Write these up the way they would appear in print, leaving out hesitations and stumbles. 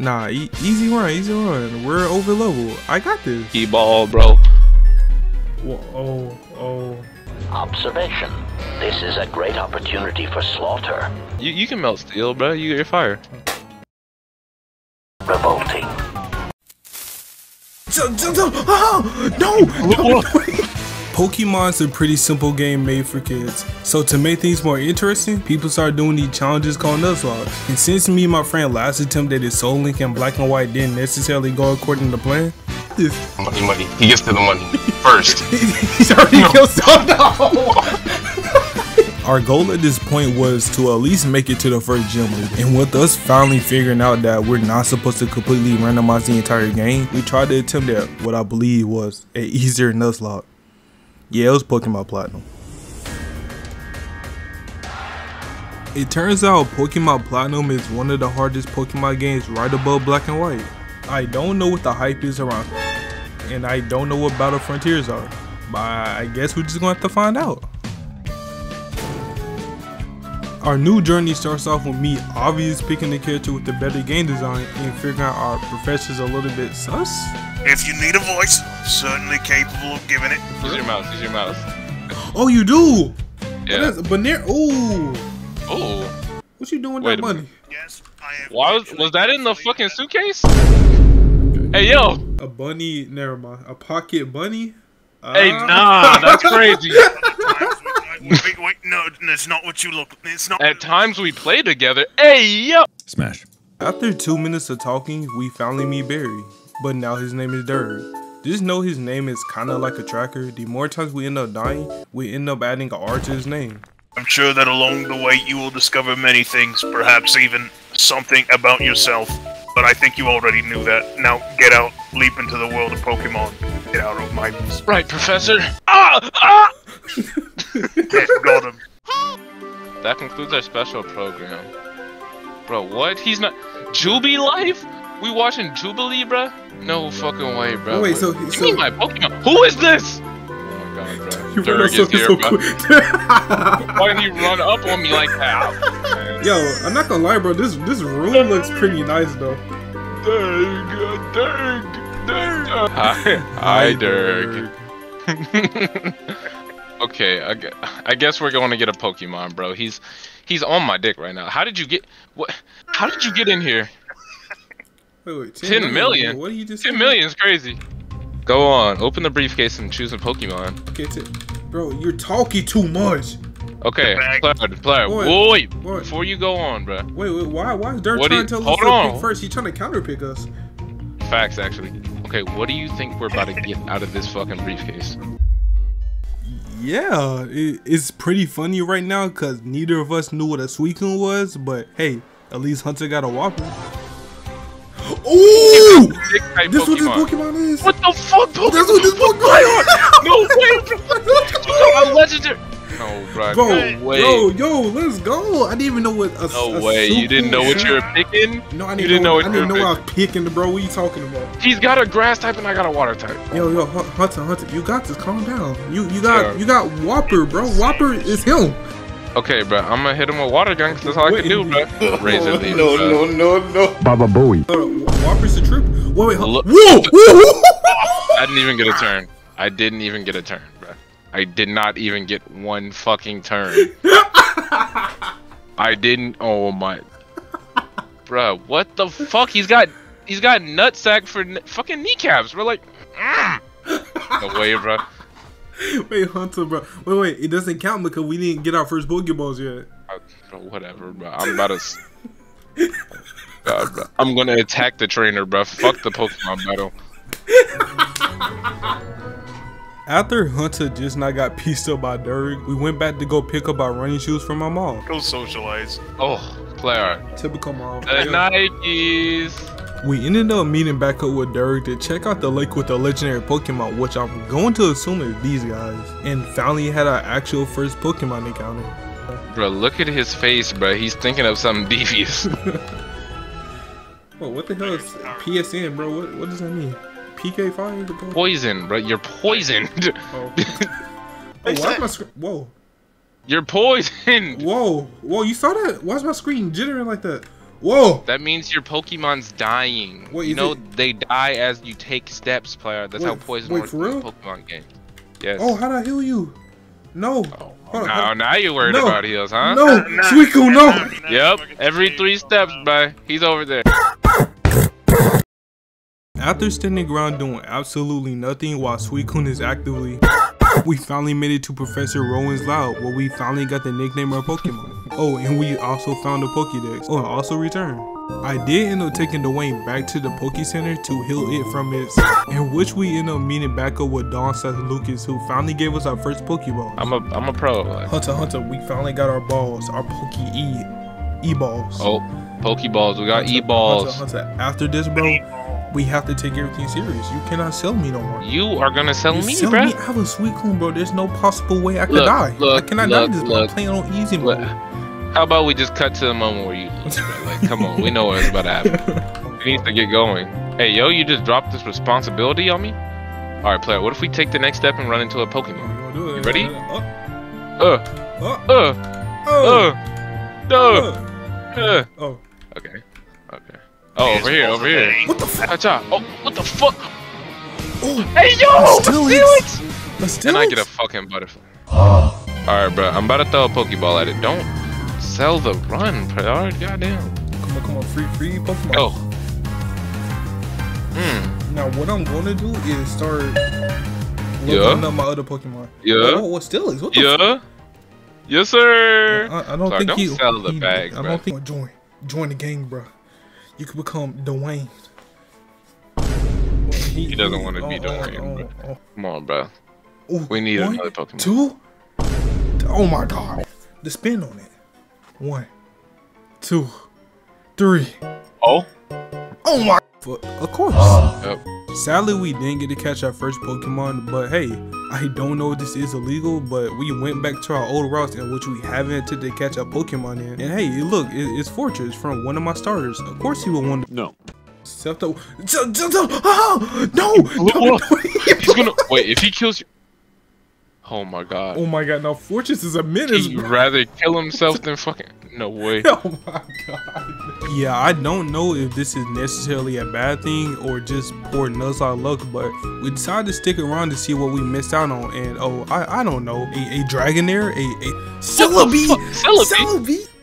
Nah, easy run, easy run. We're over level. I got this. Pokéballs, bro. Whoa, oh, oh. Observation. This is a great opportunity for slaughter. You can melt steel, bro. You're fire. Revolting. No! Pokemon's a pretty simple game made for kids. So to make things more interesting, people started doing these challenges called Nuzlocke. And since me and my friend last attempted at Soul Link and Black and White didn't necessarily go according to plan. Money. He gets to the money first. He's already killed someone. No. Our goal at this point was to at least make it to the first gym league. And with us finally figuring out that we're not supposed to completely randomize the entire game, we tried to attempt at what I believe was an easier Nuzlocke. Yeah, it was Pokemon Platinum. It turns out Pokemon Platinum is one of the hardest Pokemon games, right above Black and White. I don't know what the hype is around, and I don't know what Battle Frontiers are, but I guess we're just gonna have to find out. Our new journey starts off with me obviously picking the character with the better game design and figuring out our professor's a little bit sus. If you need a voice, certainly capable of giving it. Use your mouth, use your mouth. Oh, you do? Yeah. But there, ooh. Ooh. What you doing with that money? Yes, I am. Why was that in the fucking suitcase? Hey, yo! A bunny, never mind. A pocket bunny? Hey, nah, that's crazy. Wait, no, it's not what you look. It's not. At times we play together. Hey, yo! Smash. After 2 minutes of talking, we finally meet Barry. But now his name is Dirk. Just know his name is kinda like a tracker. The more times we end up dying, we end up adding an R to his name. I'm sure that along the way you will discover many things, perhaps even something about yourself. But I think you already knew that. Now get out, leap into the world of Pokemon. Get out of my... Right, Professor. Ah! Ah! Yes, got him. That concludes our special program. Bro, what? He's not... Jubilife? We watching Jubilee, bro? No fucking way, bro. Wait, so... Give me my Pokemon. Who is this? Oh my god, bro. You run up so quick. Why did he run up on me like that? Yo, I'm not gonna lie, bro. This room looks pretty nice, though. Dirk, Dirk, Dirk. Hi, Dirk. Okay, I guess we're going to get a Pokemon, bro. He's on my dick right now. How did you get? What? How did you get in here? Wait, 10 million. What are you just? 10 million is crazy. Go on, open the briefcase and choose a Pokemon. Okay, bro, you're talking too much. Okay, player, wait, before you go on, bro. Wait, why is Dirk trying to tell us to pick first? He's trying to counterpick us. Facts, actually. Okay, what do you think we're about to get out of this fucking briefcase? Yeah, it's pretty funny right now because neither of us knew what a Suicune was, but hey, at least Hunter got a Wappa. Ooh! This is what this Pokemon is! What the fuck, Pokemon? That's what this Pokemon is! No way! A legendary! No, bro. Bro, no way. Bro, yo, let's go! I didn't even know what a No way, you didn't know what you were picking? No, I didn't know what you were picking. I didn't know what I was picking, bro. What are you talking about? He's got a grass type and I got a water type. Yo, Hunter, you got this. Calm down. You got Whopper, bro. Whopper is him. Okay, bro, I'm gonna hit him with water gun because that's all I can do, bro. Razor leaf. No. Baba Booey. Whopper's a trip. Wait, look. Whoa! I didn't even get a turn. I didn't even get a turn, bro. I did not even get one fucking turn. I didn't. Oh my. Bro, what the fuck? He's got nutsack for fucking kneecaps. We're like, no way, bro. Wait, Hunter, bro. Wait. It doesn't count because we didn't get our first Pokeballs yet. Bro, whatever, bro. I'm about to. God, bro. I'm gonna attack the trainer, bro. Fuck the Pokemon battle. After Hunter just not got pieced up by Dirk, we went back to go pick up our running shoes from my mom. Go socialize. Oh, player. Typical mom. The Nikes. We ended up meeting back up with Dirk to check out the lake with the legendary Pokemon, which I'm going to assume is these guys, and finally had our actual first Pokemon encounter. Bro, look at his face, bro. He's thinking of something devious. Whoa, what the hell is PSN, bro? What does that mean? PK5? Poison, bro. You're poisoned. Oh. Oh, why my screen? Whoa. You're poisoned. Whoa. You saw that? Why is my screen jittering like that? Whoa! That means your Pokemon's dying. Wait, you know they die as you take steps, player. That's how poison works in the Pokemon game. Yes. Oh, how'd I heal you? No. Oh, now you're worried about heals, huh? No, Suicune, no. Yep, every 3 steps, bro. He's over there. After standing ground doing absolutely nothing while Suicune is actively, we finally made it to Professor Rowan's Loud, where we finally got the nickname of Pokemon. Oh, and we also found a Pokédex. Oh, and also returned. I did end up taking Dwayne back to the Poké Center to heal it from its, in which we end up meeting back up with Dawn slash Lucas, who finally gave us our first Pokéballs. I'm a pro. Like. Hunter, we finally got our balls, our E-balls. Oh, Pokéballs, we got E-balls. Hunter, after this, bro, we have to take everything serious. You cannot sell me no more. You are gonna sell me, bro. I have a Suicune, bro. There's no possible way I could die. I cannot die this, bro. I'm playing on easy mode. How about we just cut to the moment where you lose, bro? Like, come on, we know what's about to happen. We need to get going. Hey, yo, you just dropped this responsibility on me. All right, player. What if we take the next step and run into a Pokemon? You ready? Okay. Oh, over here, over here. What the fuck? Oh, what the fuck? Oh, hey, yo! Steelix! And I get a fucking butterfly. Alright, bro. I'm about to throw a Pokeball at it. Don't sell the run, bro. Alright, goddamn. Come on, come on. Free Pokemon. Go. Now, what I'm going to do is start looking up my other Pokemon. Yeah. Oh, Steelix? What the fuck? Yes, sir. I don't think he... Don't sell the bags, bro. I don't think... Join the gang, bro. You could become Dwayne. He doesn't want to be Dwayne. Come on, bro. We need another Pokemon. 2? Oh my god. The spin on it. 1, 2, 3. Oh? Oh my. Of course. Yep. Sadly, we didn't get to catch our first Pokemon, but hey, I don't know if this is illegal, but we went back to our old routes in which we haven't attempted to catch a Pokemon in. And hey, look, it's Fortress from one of my starters. Of course he would want to. No. Septo. No! He's gonna. Wait, if he kills you. Oh my god. Oh my god, now Fortress is a menace. He'd rather kill himself than fucking. No way. Oh my god. Yeah, I don't know if this is necessarily a bad thing or just poor Nuzlocke luck, but we decided to stick around to see what we missed out on. And oh, I don't know, a Dragonair, a Celebi.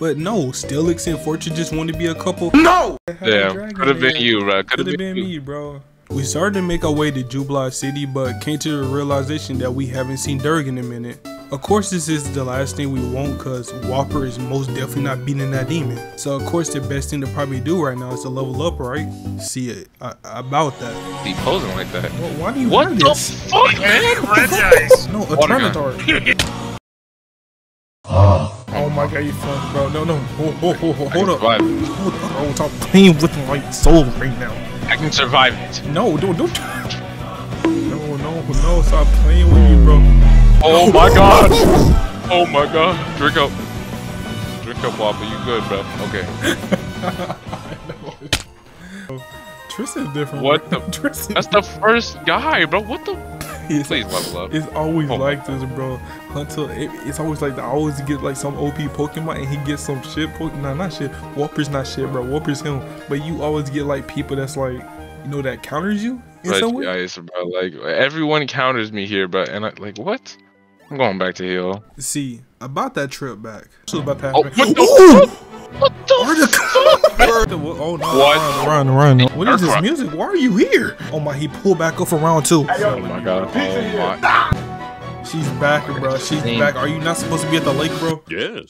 But no, Steelix and Fortune just want to be a couple. No. Yeah, could have been you, bro. Could have been me, bro. We started to make our way to Jubilife City, but came to the realization that we haven't seen Dirk in a minute. Of course, this is the last thing we want, cause Whopper is most definitely not beating that demon. So of course, the best thing to probably do right now is to level up, right? See it about that. Be posing like that. Well, why do you want this? What the fuck, man? No, a Tyranitar. Oh my god, you fuck, bro. No, no. Hold up. Hold up. Stop playing with my soul right now. I can survive it. No, don't. No, stop playing with me, bro. Oh my god. Oh my god. Drink up. Drink up, Wappa. You good, bro. Okay. I know. Tristan's different. What the? Tristan. That's the first guy, bro. What the? Please level up. It's always like this, bro. Until it's always like that. I always get like some OP Pokemon and he gets some shit. Nah, not shit. Whopper's not shit, bro. Whopper's him. But you always get like people that's like, you know, that counters you in some way. Like everyone counters me here, bro. And I like what? I'm going back to heal. See about that trip back. About that. Oh, what the fuck? Oh no! What? Run! What is this music? Why are you here? Oh my! He pulled back up for round 2. Oh my god! Oh my. She's back, bro. She's back. Are you not supposed to be at the lake, bro? Yes.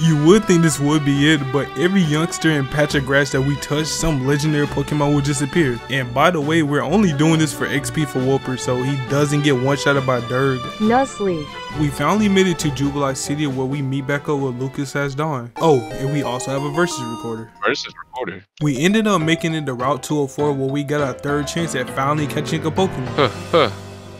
You would think this would be it, but every youngster and patch of grass that we touch, some legendary Pokemon will disappear. And by the way, we're only doing this for XP for Wooper, so he doesn't get one-shotted by Dirk. Nuzlocke. We finally made it to Jubilife City, where we meet back up with Lucas as Dawn. Oh, and we also have a Versus Recorder. Versus Recorder? We ended up making it to Route 204, where we got our third chance at finally catching a Pokemon.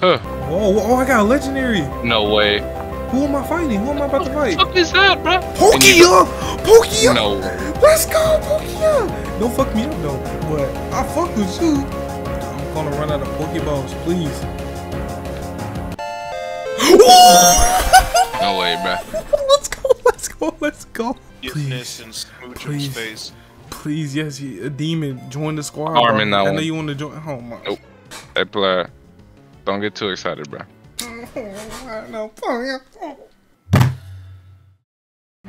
Oh, I got a legendary. No way. Who am I fighting? Who am I about to fight? What the fuck is that, bro? Pokia! Pokia! No. Let's go, Pokia! Don't fuck me up, though. But I fuck with you. I'm gonna run out of Pokeballs, please. No way, bro. Let's go, let's go, let's go. Please, please, please, yes, a demon, join the squad. Armin, I know you want to join. Oh my. Nope. Hey, player, don't get too excited, bro.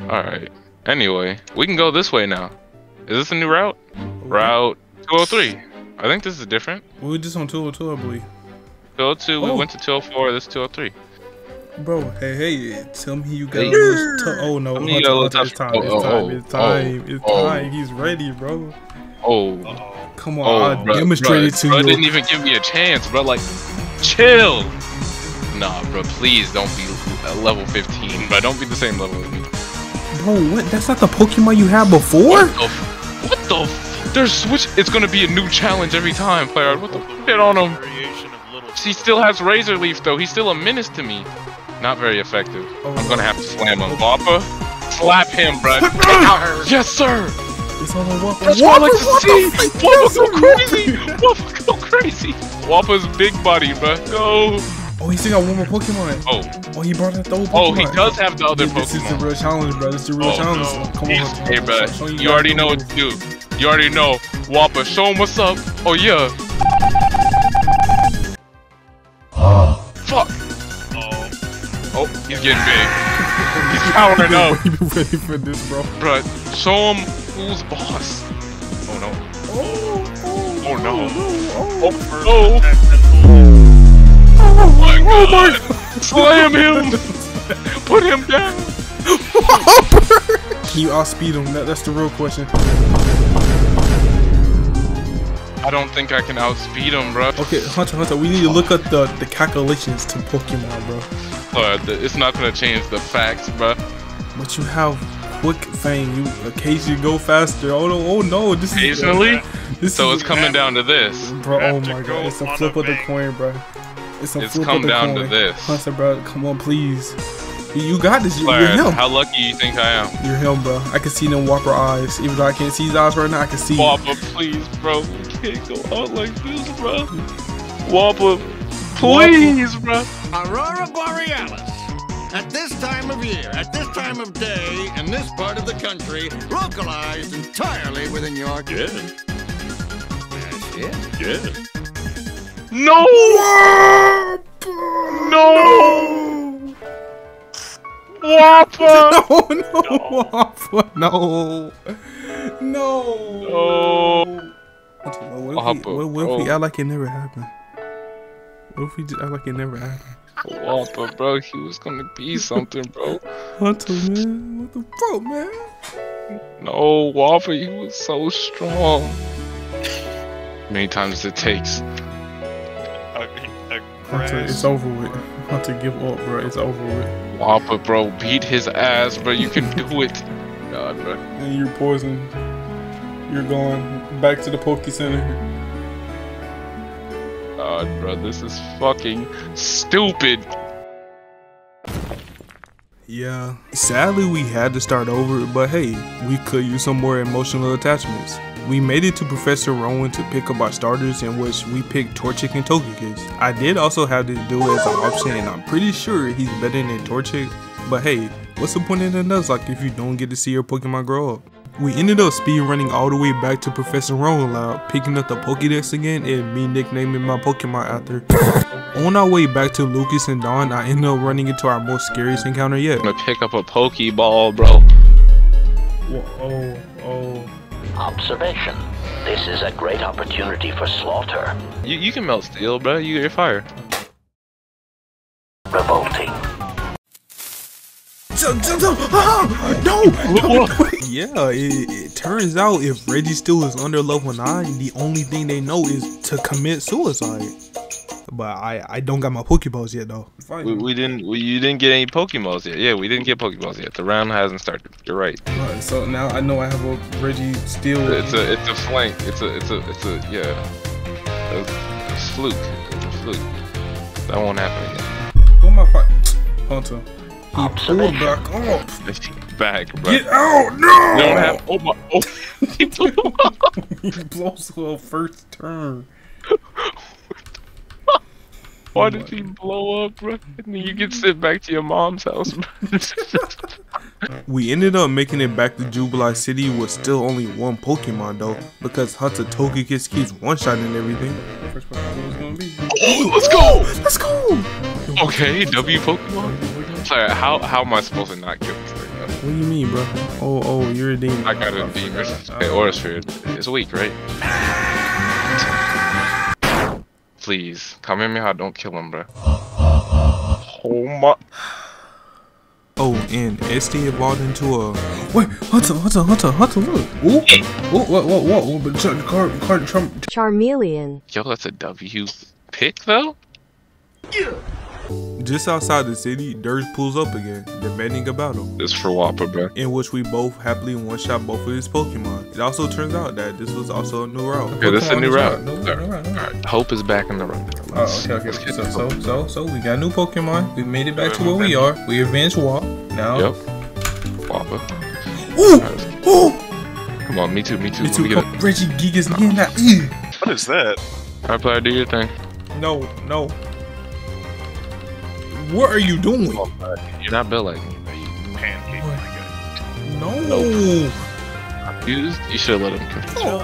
Alright. Anyway, we can go this way now. Is this a new route? Route 203. I think this is different. We were just on 202, I believe. 202, we went to 204, this is 203. Bro, hey, tell me you got a little It's time. He's ready, bro. Come on, I demonstrated to you. Bro didn't even give me a chance, bro. Like, chill. Nah, bro, please don't be level 15, bro. Don't be the same level as me. Bro, what? That's not the Pokemon you had before? What the f? They're switched. It's gonna be a new challenge every time, player. What the f? Get on him. He still has Razor Leaf, though. He's still a menace to me. Not very effective. I'm gonna have to slam him. Wappa, slap him, bruh. Yes, sir. It's all on Wappa. That's what I like to see. Wappa go crazy. Wappa go crazy. Wappa's big buddy, bruh. Go. Oh, he still got one more Pokemon. Oh, he brought out the old Pokemon. Oh, he does have the other Pokemon. This is the real challenge, bruh. This is the real challenge. No. Come on. Hey, bruh. You already know what to do. You already know. Wappa, show him what's up. Oh, yeah. Fuck! Oh, he's getting big. He's powering up. You've been waiting for this, bro. Bro, show him who's boss. Oh no. Oh no. Oh my god! Slam him! Put him down! Can you outspeed him? That's the real question. I don't think I can outspeed him, bro. Okay, Hunter, we need to look at the calculations to Pokemon, bro. It's not gonna change the facts, bro. But you have quick thing. You occasionally go faster. Oh no, this occasionally? Is occasionally. So it's coming down to this, bro. Oh my god, it's a flip of the coin, bro. It's come down to this, Hunter, bro. Come on, please. You got this. You're him. How lucky you think I am? You're him, bro. I can see them Whopper eyes. Even though I can't see his eyes right now, I can see. Whopper, please, bro. We can't go out like this, bro. Whopper, please, bro. Aurora Borealis. At this time of year, at this time of day, in this part of the country, localized entirely within your country. Yeah. No! No! Wappa! No, Wappa! No! What if we act like it never happened? What if we just act like it never happened? Wappa, bro, he was gonna be something, bro. Hunter, man. What the fuck, man? No, Wappa, he was so strong. Many times it takes. Hunter, it's over with. Hunter, give up, bro. It's over with. Wappa, bro, beat his ass, bro. You can do it. God, bro. And you're poisoned. You're going back to the Poké Center. God, bro, this is fucking stupid. Yeah. Sadly, we had to start over, but hey, we could use some more emotional attachments. We made it to Professor Rowan to pick up our starters, in which we picked Torchic and Togekiss. I did also have this dude as an option, and I'm pretty sure he's better than Torchic, but hey, what's the point in the Nuzlocke if you don't get to see your Pokemon grow up? We ended up speedrunning all the way back to Professor Rowan Lab, picking up the Pokédex again, and me nicknaming my Pokemon after. On our way back to Lucas and Dawn, I ended up running into our most scariest encounter yet. I'm gonna pick up a Pokeball, bro. Whoa. Observation. This is a great opportunity for slaughter. You can melt steel, bro. You're fire. Revolting. No! Yeah, it turns out if Registeel is under level 9, the only thing they know is to commit suicide. But I don't got my Pokeballs yet, though. You didn't get any Pokeballs yet. Yeah, we didn't get Pokeballs yet. The round hasn't started. You're right. Right, so now I know I have a Registeel. It's a flank. It's a fluke. It's a fluke. That won't happen again. Who am I fighting? Hunter. He pulled back off. Back, bro. Get out! No! Don't have. Oh my! Oh. He blew up. He blows well first turn. Why did he blow up, bro? And you can sit back to your mom's house, bro. We ended up making it back to Jubilife City with still only one Pokemon though, because Hunter Togekiss keeps one-shotting everything. First Pokemon was gonna be. Oh, let's go! Let's go! Okay, W Pokemon? Sorry, how am I supposed to not kill this thing? What do you mean, bro? Oh, you're a demon. I got a demon. Aura Sphere. It's weak, right? Please, come at me how I don't kill him, bro. Oh my. Oh, and SD evolved into a... Wait, Hunter, look! Ooh! Oh, what, Charmeleon. Yo, that's a W pick, though? Yeah! Just outside the city, Dirk pulls up again, demanding a battle. This for Wappa, bro. In which we both happily one-shot both of his Pokemon. It also turns out that this was also a new route. Okay, this is a new route. Alright, Hope is back in the route. Okay. So we got new Pokemon. We made it back to where we are. We avenged Wap. Now. Yep. Wappa. Ooh! Right. Ooh! Come on, me too. Me too. Reggie Gigas again. What is that? Alright, player, do your thing. No. What are you doing? You're not built like me, but you pancake my guy. No. You should let him catch. Oh,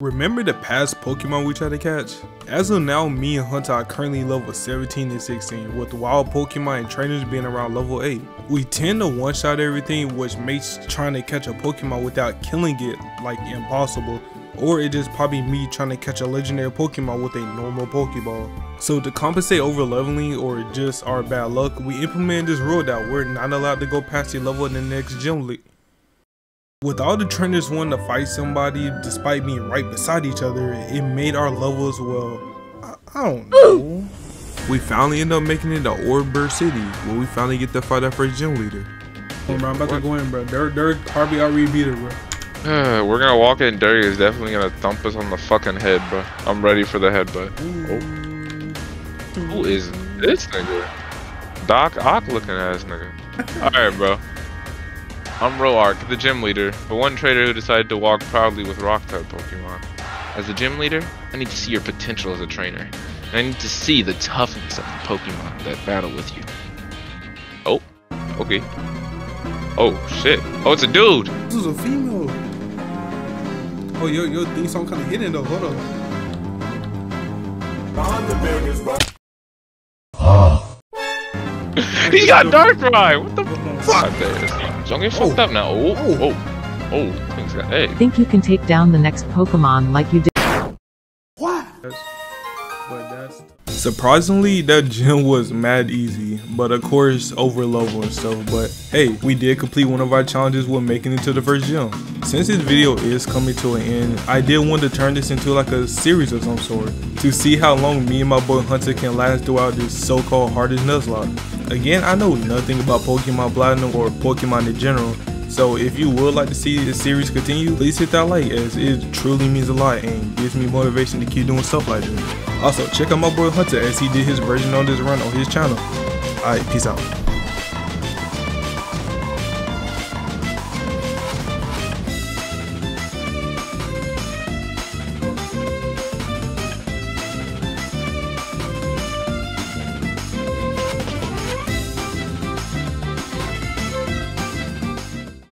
remember the past Pokemon we tried to catch? As of now, me and Hunter are currently level 17 and 16, with wild Pokemon and trainers being around level 8. We tend to one-shot everything, which makes trying to catch a Pokemon without killing it like impossible. Or it is probably me trying to catch a legendary Pokemon with a normal Pokeball. So to compensate over leveling or just our bad luck, we implemented this rule that we're not allowed to go past the level in the next gym league. With all the trainers wanting to fight somebody despite being right beside each other, it made our levels, well, I don't know. We finally end up making it to Orber City, where we finally get to fight our first gym leader. Hold on, bro, I'm about to go in, bro. They're Harvey already beat her, bro. We're gonna walk in. Dirty is definitely gonna thump us on the fucking head, bro. I'm ready for the headbutt. Oh. Who is this nigga? Doc Ock looking ass nigga. Alright, bro. I'm Roark, the gym leader, the one trader who decided to walk proudly with rock type Pokemon. As a gym leader, I need to see your potential as a trainer. And I need to see the toughness of the Pokemon that battle with you. Oh. Okay. Oh, shit. Oh, it's a dude! This is a female. Oh, your theme song kind of hidden though. Hold up. He got Dark Ride. What the fuck? Don't get fucked up now. Oh. Things got egg. Think you can take down the next Pokemon like you did? What? Surprisingly, that gym was mad easy, but of course over level and stuff, but hey, we did complete one of our challenges with making it to the first gym. Since this video is coming to an end, I did want to turn this into like a series of some sort, to see how long me and my boy Hunter can last throughout this so-called hardest Nuzlocke. Again, I know nothing about Pokemon Platinum or Pokemon in general, so if you would like to see this series continue, please hit that like, as it truly means a lot and gives me motivation to keep doing stuff like this. Also, check out my boy Hunter as he did his version on this run on his channel. Alright, peace out.